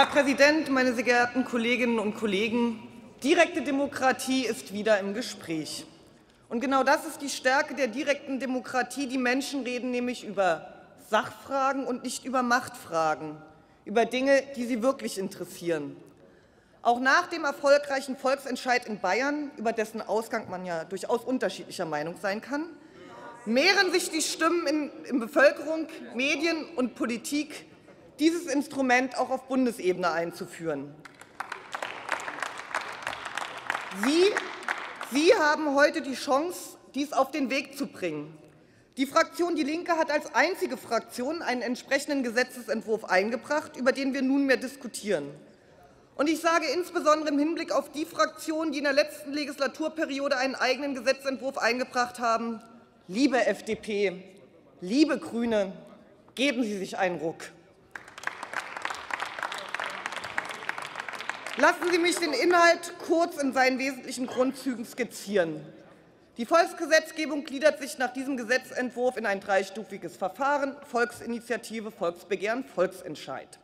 Herr Präsident, meine sehr geehrten Kolleginnen und Kollegen! Direkte Demokratie ist wieder im Gespräch. Und genau das ist die Stärke der direkten Demokratie. Die Menschen reden nämlich über Sachfragen und nicht über Machtfragen, über Dinge, die sie wirklich interessieren. Auch nach dem erfolgreichen Volksentscheid in Bayern, über dessen Ausgang man ja durchaus unterschiedlicher Meinung sein kann, mehren sich die Stimmen in Bevölkerung, Medien und Politik, dieses Instrument auch auf Bundesebene einzuführen. Sie haben heute die Chance, dies auf den Weg zu bringen. Die Fraktion DIE LINKE hat als einzige Fraktion einen entsprechenden Gesetzesentwurf eingebracht, über den wir nunmehr diskutieren. Und ich sage insbesondere im Hinblick auf die Fraktionen, die in der letzten Legislaturperiode einen eigenen Gesetzentwurf eingebracht haben: Liebe FDP, liebe Grüne, geben Sie sich einen Ruck. Lassen Sie mich den Inhalt kurz in seinen wesentlichen Grundzügen skizzieren. Die Volksgesetzgebung gliedert sich nach diesem Gesetzentwurf in ein dreistufiges Verfahren: Volksinitiative, Volksbegehren, Volksentscheid.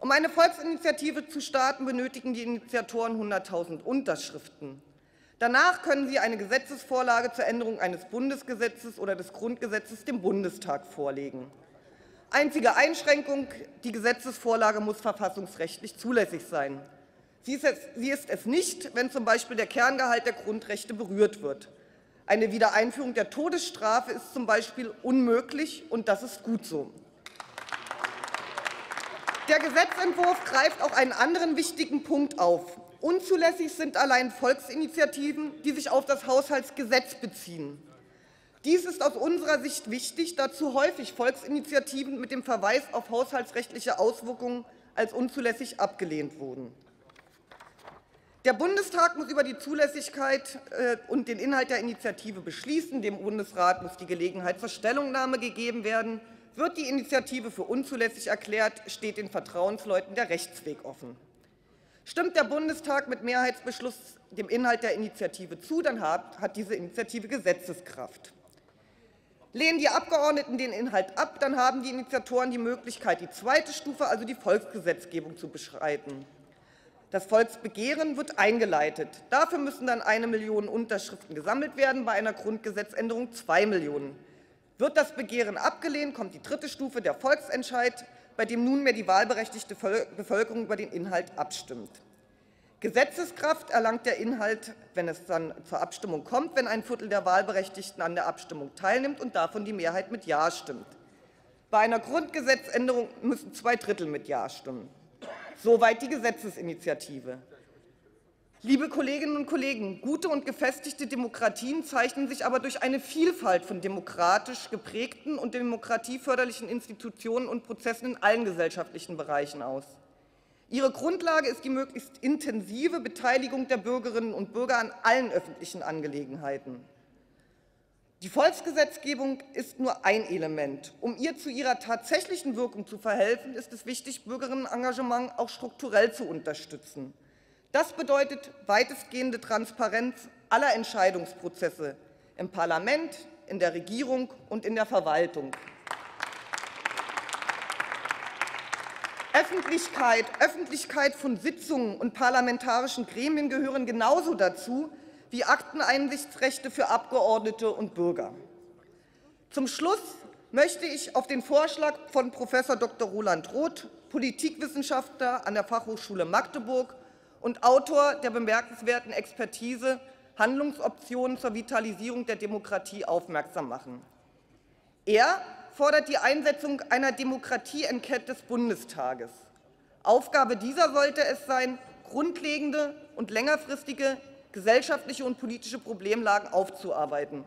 Um eine Volksinitiative zu starten, benötigen die Initiatoren 100.000 Unterschriften. Danach können sie eine Gesetzesvorlage zur Änderung eines Bundesgesetzes oder des Grundgesetzes dem Bundestag vorlegen. Einzige Einschränkung: die Gesetzesvorlage muss verfassungsrechtlich zulässig sein. Sie ist es nicht, wenn zum Beispiel der Kerngehalt der Grundrechte berührt wird. Eine Wiedereinführung der Todesstrafe ist zum Beispiel unmöglich, und das ist gut so. Der Gesetzentwurf greift auch einen anderen wichtigen Punkt auf. Unzulässig sind allein Volksinitiativen, die sich auf das Haushaltsgesetz beziehen. Dies ist aus unserer Sicht wichtig, da zu häufig Volksinitiativen mit dem Verweis auf haushaltsrechtliche Auswirkungen als unzulässig abgelehnt wurden. Der Bundestag muss über die Zulässigkeit und den Inhalt der Initiative beschließen. Dem Bundesrat muss die Gelegenheit zur Stellungnahme gegeben werden. Wird die Initiative für unzulässig erklärt, steht den Vertrauensleuten der Rechtsweg offen. Stimmt der Bundestag mit Mehrheitsbeschluss dem Inhalt der Initiative zu, dann hat diese Initiative Gesetzeskraft. Lehnen die Abgeordneten den Inhalt ab, dann haben die Initiatoren die Möglichkeit, die zweite Stufe, also die Volksgesetzgebung, zu beschreiten. Das Volksbegehren wird eingeleitet. Dafür müssen dann 1 Million Unterschriften gesammelt werden, bei einer Grundgesetzänderung 2 Millionen. Wird das Begehren abgelehnt, kommt die dritte Stufe, der Volksentscheid, bei dem nunmehr die wahlberechtigte Bevölkerung über den Inhalt abstimmt. Gesetzeskraft erlangt der Inhalt, wenn es dann zur Abstimmung kommt, wenn 1/4 der Wahlberechtigten an der Abstimmung teilnimmt und davon die Mehrheit mit Ja stimmt. Bei einer Grundgesetzänderung müssen 2/3 mit Ja stimmen. Soweit die Gesetzesinitiative. Liebe Kolleginnen und Kollegen, gute und gefestigte Demokratien zeichnen sich aber durch eine Vielfalt von demokratisch geprägten und demokratieförderlichen Institutionen und Prozessen in allen gesellschaftlichen Bereichen aus. Ihre Grundlage ist die möglichst intensive Beteiligung der Bürgerinnen und Bürger an allen öffentlichen Angelegenheiten. Die Volksgesetzgebung ist nur ein Element. Um ihr zu ihrer tatsächlichen Wirkung zu verhelfen, ist es wichtig, Bürgerinnenengagement auch strukturell zu unterstützen. Das bedeutet weitestgehende Transparenz aller Entscheidungsprozesse im Parlament, in der Regierung und in der Verwaltung. Öffentlichkeit von Sitzungen und parlamentarischen Gremien gehören genauso dazu wie Akteneinsichtsrechte für Abgeordnete und Bürger. Zum Schluss möchte ich auf den Vorschlag von Prof. Dr. Roland Roth, Politikwissenschaftler an der Fachhochschule Magdeburg und Autor der bemerkenswerten Expertise „Handlungsoptionen zur Vitalisierung der Demokratie", aufmerksam machen. Er fordert die Einsetzung einer Demokratie-Enquete des Bundestages. Aufgabe dieser sollte es sein, grundlegende und längerfristige gesellschaftliche und politische Problemlagen aufzuarbeiten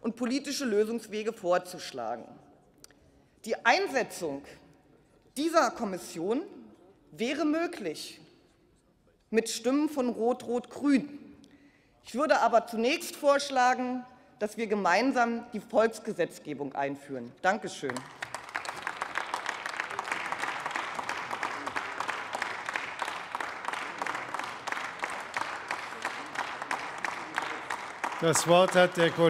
und politische Lösungswege vorzuschlagen. Die Einsetzung dieser Kommission wäre möglich mit Stimmen von Rot-Rot-Grün. Ich würde aber zunächst vorschlagen, dass wir gemeinsam die Volksgesetzgebung einführen. Dankeschön. Das Wort hat der Kollege.